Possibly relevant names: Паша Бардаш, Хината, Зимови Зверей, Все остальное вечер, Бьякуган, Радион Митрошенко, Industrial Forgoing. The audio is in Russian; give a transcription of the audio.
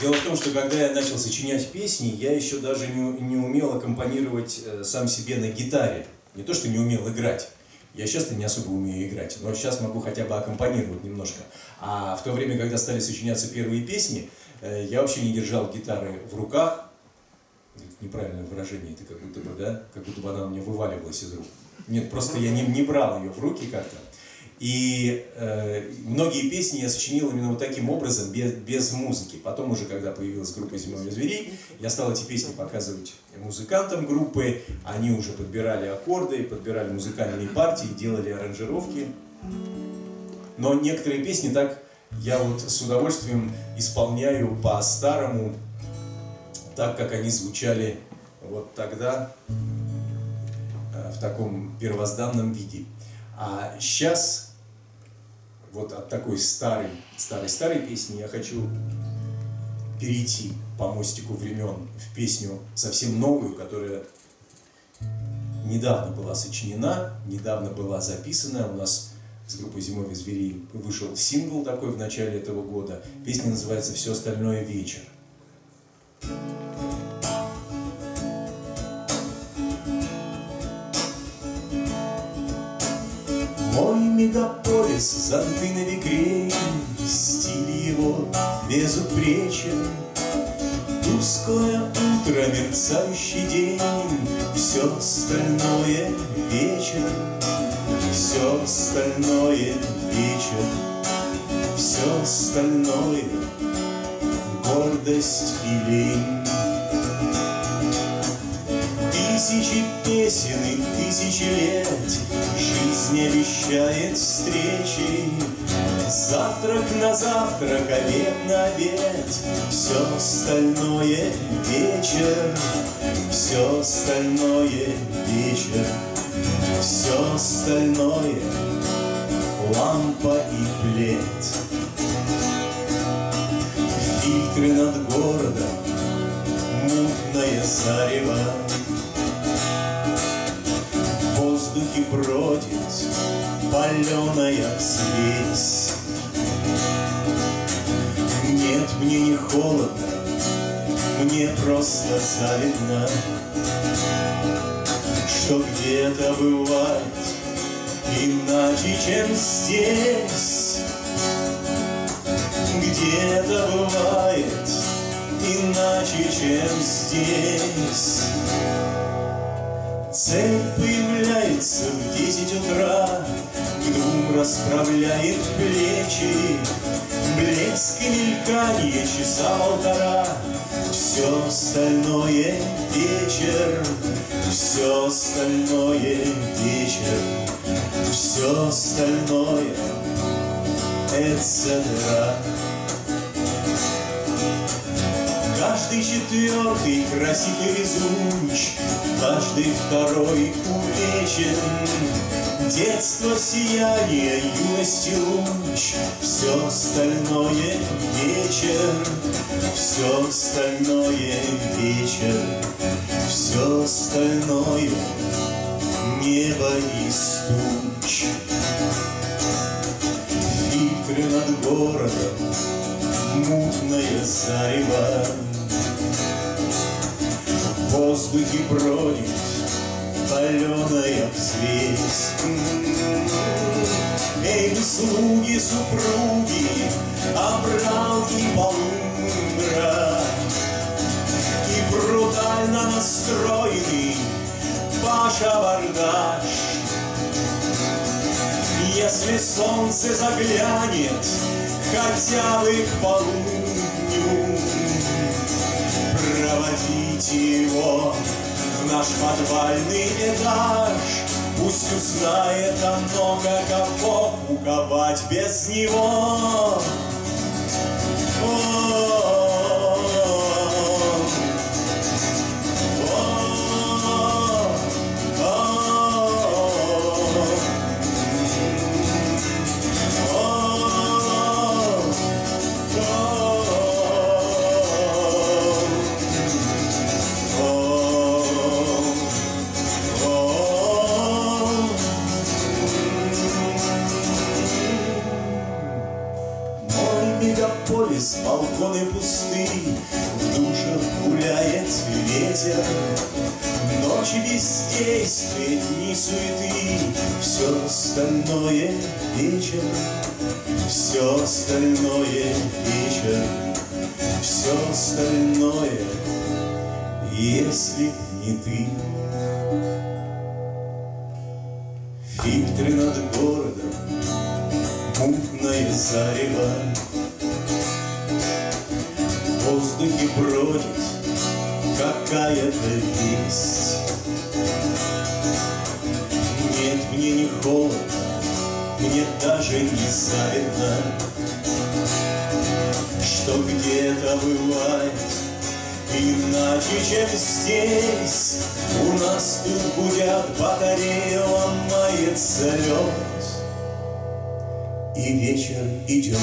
Дело в том, что когда я начал сочинять песни, я еще даже не умел аккомпанировать сам себе на гитаре. Не то, что не умел играть. Я сейчас-то не особо умею играть, но сейчас могу хотя бы аккомпанировать немножко. А в то время, когда стали сочиняться первые песни, я вообще не держал гитары в руках. Неправильное выражение, это как будто бы, да? Как будто бы она у меня вываливалась из рук. Нет, просто я не брал ее в руки как-то. И многие песни я сочинил именно вот таким образом, без музыки. Потом уже, когда появилась группа «Зимови Зверей», я стал эти песни показывать музыкантам группы. Они уже подбирали аккорды, подбирали музыкальные партии, делали аранжировки. Но некоторые песни так я вот с удовольствием исполняю по-старому, так как они звучали вот тогда, в таком первозданном виде. А сейчас, вот от такой старой песни я хочу перейти по мостику времен в песню совсем новую, которая недавно была сочинена, недавно была записана. У нас с группой «Зимови Зверей» вышел сингл такой в начале этого года. Песня называется «Все остальное вечер». Мой мегаполис, зонты на векре, стиль его безупречен. Тусклое утро, мерцающий день, все остальное вечер, все остальное вечер, все остальное гордость и лень. Тысячи песен и тысячи лет жизнь обещает встречи. Завтрак на завтрак, обед на обед, все остальное вечер, все остальное вечер, все остальное лампа и плед. Фильтры над городом, мутное зарево. В воздухе бродит паленая взвесь. Нет, мне не холодно, мне просто завидно, что где-то бывает иначе, чем здесь. Где-то бывает иначе, чем здесь. Цель появляется в 10 утра, Гном расправляет плечи. Блеск и мельканье часа полтора, все остальное вечер, все остальное вечер, все остальное etc. Каждый четвертый красив и везуч, каждый второй увечен. Детство сияние, юность и луч, все остальное вечер, все остальное вечер, все остальное небо из туч. Фильтры над городом, мутное зарево. В воздухе бродит паленая взвесь. Эй, вы слуги, супруги, обралки полундра, и брутально настроенный Паша Бардаш. Если солнце заглянет хотя бы к полудню, проводите его в наш подвальный этаж. Пусть узнает оно, каково куковать без него. землю пустынь, в душах гуляет ветер. Ночи бездействия, дни суеты, все остальное вечер, все остальное вечер, все остальное, если б не ты. Фильтры над городом, мутное зарево, в воздухе бродит какая-то весть. Нет, мне не холодно, мне даже не завидно, что где-то бывает иначе, чем здесь. У нас тут гудят батареи, ломается лед, и вечер идет.